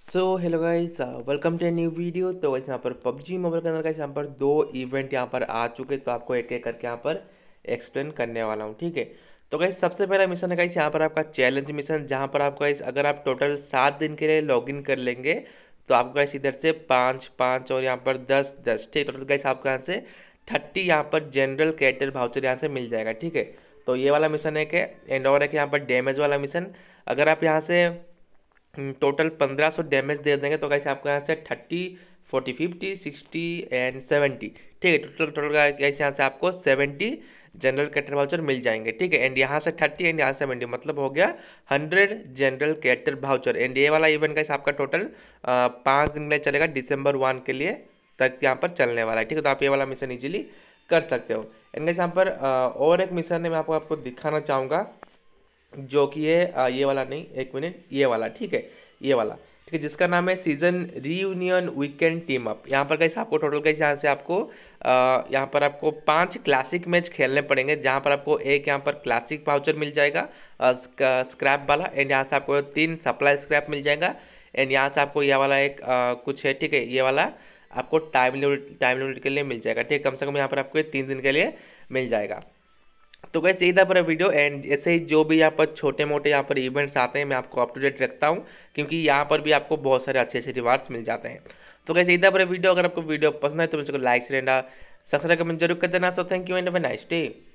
So hello guys, welcome to a new video. तो वैसे यहाँ पर PUBG मोबाइल के अंदर गाइस यहाँ पर दो इवेंट यहाँ पर आ चुके, तो आपको एक एक करके यहाँ पर एक्सप्लेन करने वाला हूँ, ठीक है। तो गाइस सबसे पहला मिशन है गाइस यहाँ पर आपका चैलेंज मिशन, जहाँ पर आपको गाइस अगर आप टोटल 7 दिन के लिए लॉगिन कर लेंगे तो आपको गाइस इधर से 5-5 और यहाँ पर 10-10, ठीक। टोटल गाइस आपको यहाँ से 30 यहाँ पर जनरल कैरेक्टर वाउचर यहाँ से मिल जाएगा, ठीक है। तो ये वाला मिशन है कि एंड और है कि यहाँ पर डैमेज वाला मिशन, अगर आप यहाँ से टोटल 1500 डैमेज दे देंगे तो गाइस आपको यहाँ से 30, 40, 50, 60 एंड 70, ठीक है। टोटल गाइस यहाँ से आपको 70 जनरल कैरेक्टर वाउचर मिल जाएंगे, ठीक है। एंड यहाँ से 30 एंड यहाँ से 70, मतलब हो गया 100 जनरल कैरेक्टर वाउचर। एंड ये वाला इवेंट गाइस आपका टोटल 5 दिन के लिए चलेगा, December 1 के लिए तक यहाँ पर चलने वाला है, ठीक है। तो आप ये वाला मिशन ईजिली कर सकते हो। एंड गाइस यहाँ पर और एक मिशन है मैं आपको दिखाना चाहूँगा, जो कि ये वाला नहीं, एक मिनट, ये वाला, ठीक है, ये वाला, ठीक है, जिसका नाम है season reunion weekend team up. यहाँ पर गाइस आपको टोटल गाइस यहाँ से आपको यहाँ पर आपको 5 क्लासिक मैच खेलने पड़ेंगे, जहाँ पर आपको एक यहाँ पर क्लासिक वाउचर मिल जाएगा स्क्रैप वाला, एंड यहाँ से आपको 3 सप्लाई स्क्रैप मिल जाएगा, एंड यहाँ से आपको यह वाला एक कुछ है, ठीक है, ये वाला आपको टाइम लिमिट के लिए मिल जाएगा, ठीक है। कम से कम यहाँ पर आपको 3 दिन के लिए मिल जाएगा। तो गाइस यही था पूरा वीडियो। एंड ऐसे ही जो भी यहाँ पर छोटे मोटे यहाँ पर इवेंट्स आते हैं मैं आपको अप टू डेट रखता हूँ, क्योंकि यहाँ पर भी आपको बहुत सारे अच्छे अच्छे रिवार्ड्स मिल जाते हैं। तो गाइस यही था पूरा वीडियो। अगर आपको वीडियो पसंद है तो मुझे like share and subscribe comment जरूर कर देना। So thank you and have a nice day.